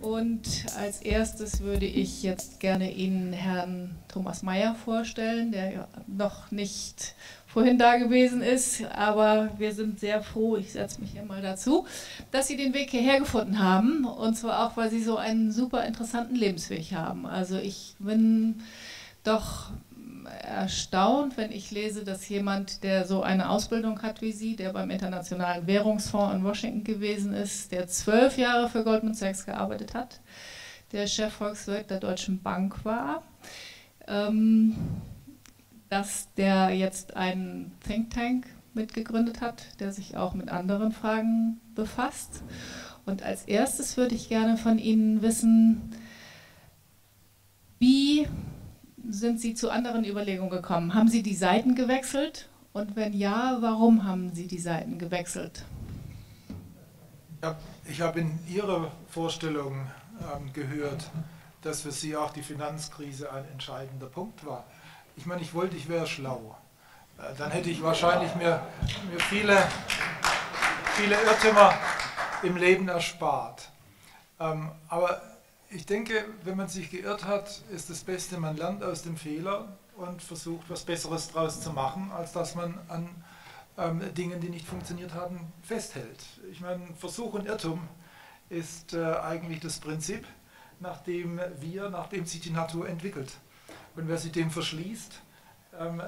Und als erstes würde ich jetzt gerne Ihnen Herrn Thomas Mayer vorstellen, der ja noch nicht vorhin da gewesen ist, aber wir sind sehr froh, ich setze mich hier mal dazu, dass Sie den Weg hierher gefunden haben, und zwar auch, weil Sie so einen super interessanten Lebensweg haben. Also ich bin doch erstaunt, wenn ich lese, dass jemand, der so eine Ausbildung hat wie Sie, der beim Internationalen Währungsfonds in Washington gewesen ist, der 12 Jahre für Goldman Sachs gearbeitet hat, der Chefvolkswirt der Deutschen Bank war, dass der jetzt einen Think Tank mitgegründet hat, der sich auch mit anderen Fragen befasst. Und als erstes würde ich gerne von Ihnen wissen, wie sind Sie zu anderen Überlegungen gekommen? Haben Sie die Seiten gewechselt? Und wenn ja, warum haben Sie die Seiten gewechselt? Ja, ich habe in Ihrer Vorstellung gehört, dass für Sie auch die Finanzkrise ein entscheidender Punkt war. Ich meine, ich wollte, ich wäre schlau. Dann hätte ich wahrscheinlich mir viele Irrtümer im Leben erspart. Aber ich denke, wenn man sich geirrt hat, ist das Beste, man lernt aus dem Fehler und versucht, was Besseres daraus zu machen, als dass man an Dingen, die nicht funktioniert haben, festhält. Ich meine, Versuch und Irrtum ist eigentlich das Prinzip, nachdem sich die Natur entwickelt. Und wer sich dem verschließt,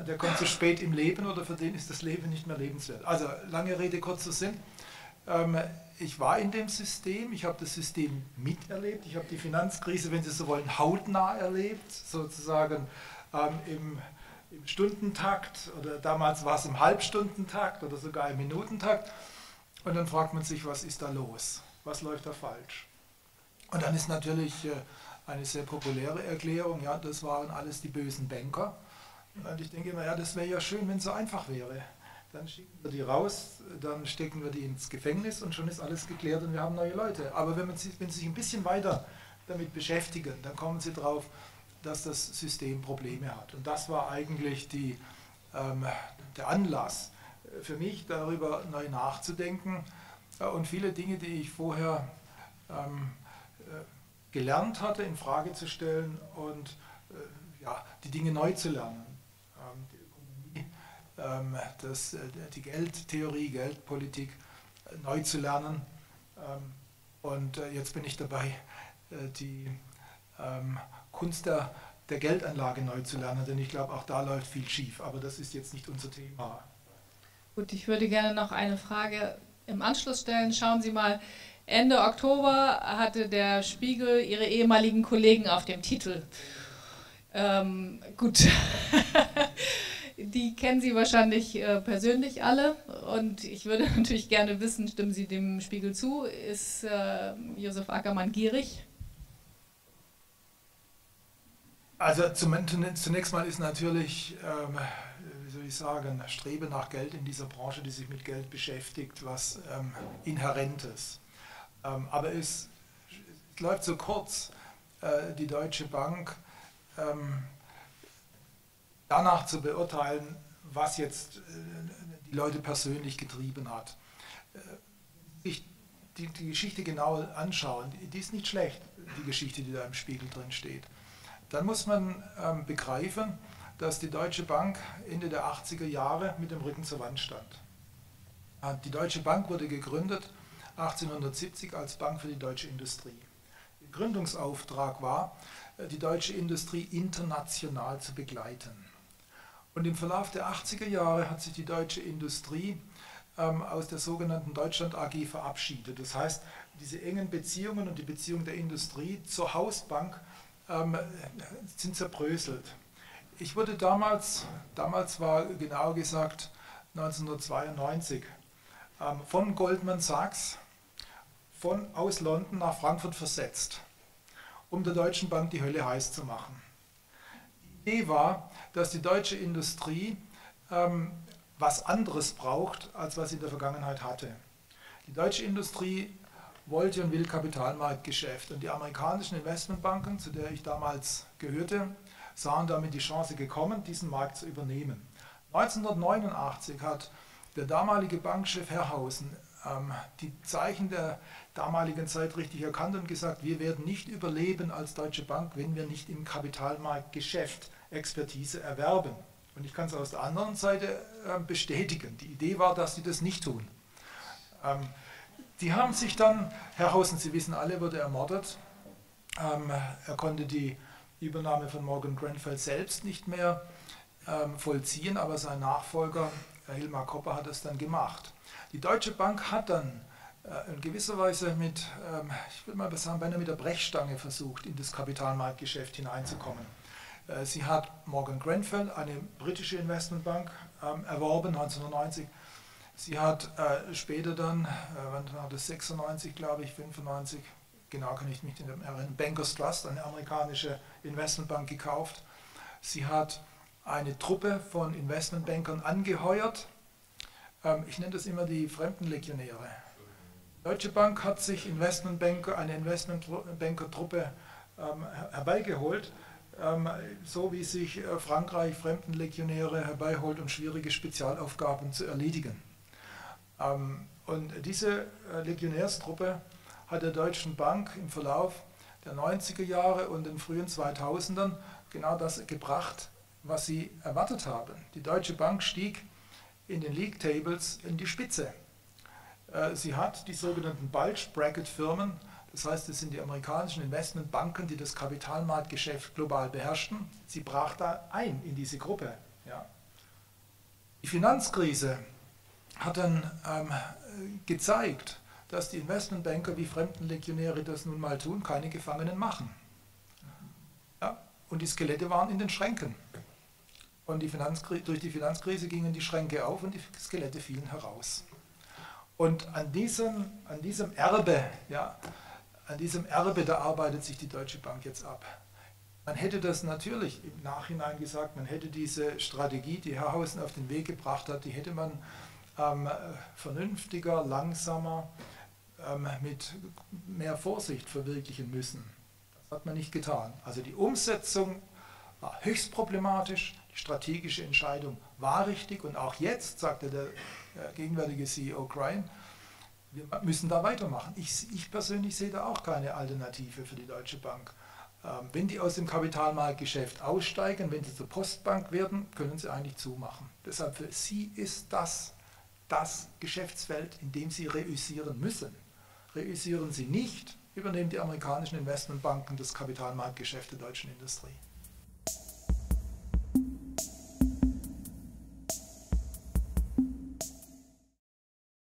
der kommt zu spät im Leben, oder für den ist das Leben nicht mehr lebenswert. Also, lange Rede, kurzer Sinn. Ich war in dem System, ich habe das System miterlebt, ich habe die Finanzkrise, wenn Sie so wollen, hautnah erlebt, sozusagen im Stundentakt, oder damals war es im Halbstundentakt oder sogar im Minutentakt, und dann fragt man sich, was ist da los, was läuft da falsch? Und dann ist natürlich eine sehr populäre Erklärung, ja, das waren alles die bösen Banker, und ich denke immer, ja, das wäre ja schön, wenn es so einfach wäre. Dann schicken wir die raus, dann stecken wir die ins Gefängnis und schon ist alles geklärt und wir haben neue Leute. Aber wenn Sie sich ein bisschen weiter damit beschäftigen, dann kommen Sie drauf, dass das System Probleme hat. Und das war eigentlich der Anlass für mich, darüber neu nachzudenken. Und viele Dinge, die ich vorher gelernt hatte, in Frage zu stellen und ja, die Dinge neu zu lernen. Die Geldtheorie, Geldpolitik neu zu lernen. Und jetzt bin ich dabei, die Kunst der Geldanlage neu zu lernen, denn ich glaube, auch da läuft viel schief, aber das ist jetzt nicht unser Thema. Gut, ich würde gerne noch eine Frage im Anschluss stellen. Schauen Sie mal, Ende Oktober hatte der Spiegel ihre ehemaligen Kollegen auf dem Titel. Gut. Die kennen Sie wahrscheinlich persönlich alle, und ich würde natürlich gerne wissen, stimmen Sie dem Spiegel zu? Ist Josef Ackermann gierig? Also zunächst mal ist natürlich, wie soll ich sagen, Streben nach Geld in dieser Branche, die sich mit Geld beschäftigt, was Inhärentes. Aber es läuft so kurz, die Deutsche Bank danach zu beurteilen, was jetzt die Leute persönlich getrieben hat. Die Geschichte genau anschauen, die ist nicht schlecht, die Geschichte, die da im Spiegel drin steht. Dann muss man begreifen, dass die Deutsche Bank Ende der 80er Jahre mit dem Rücken zur Wand stand. Die Deutsche Bank wurde gegründet 1870 als Bank für die deutsche Industrie. Der Gründungsauftrag war, die deutsche Industrie international zu begleiten. Und im Verlauf der 80er Jahre hat sich die deutsche Industrie aus der sogenannten Deutschland AG verabschiedet. Das heißt, diese engen Beziehungen und die Beziehung der Industrie zur Hausbank sind zerbröselt. Ich wurde damals war genau gesagt 1992, von Goldman Sachs aus London nach Frankfurt versetzt, um der Deutschen Bank die Hölle heiß zu machen. Die Idee war, dass die deutsche Industrie was anderes braucht, als was sie in der Vergangenheit hatte. Die deutsche Industrie wollte und will Kapitalmarktgeschäft, und die amerikanischen Investmentbanken, zu der ich damals gehörte, sahen damit die Chance gekommen, diesen Markt zu übernehmen. 1989 hat der damalige Bankchef Herrhausen die Zeichen der damaligen Zeit richtig erkannt und gesagt, wir werden nicht überleben als Deutsche Bank, wenn wir nicht im Kapitalmarktgeschäft Expertise erwerben. Und ich kann es aus der anderen Seite bestätigen. Die Idee war, dass sie das nicht tun. Die haben sich dann, Herrhausen, Sie wissen alle, wurde ermordet. Er konnte die Übernahme von Morgan Grenfell selbst nicht mehr vollziehen, aber sein Nachfolger, Hilmar Kopper, hat es dann gemacht. Die Deutsche Bank hat dann in gewisser Weise mit, ich würde mal sagen, beinahe mit der Brechstange versucht, in das Kapitalmarktgeschäft hineinzukommen. Sie hat Morgan Grenfell, eine britische Investmentbank, erworben 1990. Sie hat später dann, wann war das, 96 glaube ich, 95, genau kann ich mich nicht erinnern, Bankers Trust, eine amerikanische Investmentbank, gekauft. Sie hat eine Truppe von Investmentbankern angeheuert. Ich nenne das immer die Fremdenlegionäre. Deutsche Bank hat sich Investmentbanker, eine Investmentbankertruppe herbeigeholt, so wie sich Frankreich Fremdenlegionäre herbeiholt, um schwierige Spezialaufgaben zu erledigen. Und diese Legionärstruppe hat der Deutschen Bank im Verlauf der 90er Jahre und den frühen 2000ern genau das gebracht, was sie erwartet haben. Die Deutsche Bank stieg in den League Tables in die Spitze. Sie hat die sogenannten Bulge Bracket Firmen, das heißt, es sind die amerikanischen Investmentbanken, die das Kapitalmarktgeschäft global beherrschten. Sie brach da ein in diese Gruppe. Ja. Die Finanzkrise hat dann gezeigt, dass die Investmentbanker wie Fremdenlegionäre das nun mal tun, keine Gefangenen machen. Ja. Und die Skelette waren in den Schränken. Und durch die Finanzkrise gingen die Schränke auf und die Skelette fielen heraus. Und an diesem Erbe, ja, an diesem Erbe, da arbeitet sich die Deutsche Bank jetzt ab. Man hätte das natürlich im Nachhinein gesagt, man hätte diese Strategie, die Herrhausen auf den Weg gebracht hat, die hätte man vernünftiger, langsamer, mit mehr Vorsicht verwirklichen müssen. Das hat man nicht getan. Also die Umsetzung war höchst problematisch, die strategische Entscheidung war richtig und auch jetzt, sagte der gegenwärtige CEO Cryan, wir müssen da weitermachen. Ich persönlich sehe da auch keine Alternative für die Deutsche Bank. Wenn die aus dem Kapitalmarktgeschäft aussteigen, wenn sie zur Postbank werden, können sie eigentlich zumachen. Deshalb für sie ist das Geschäftsfeld, in dem sie reüssieren müssen. Reüssieren sie nicht, übernehmen die amerikanischen Investmentbanken das Kapitalmarktgeschäft der deutschen Industrie.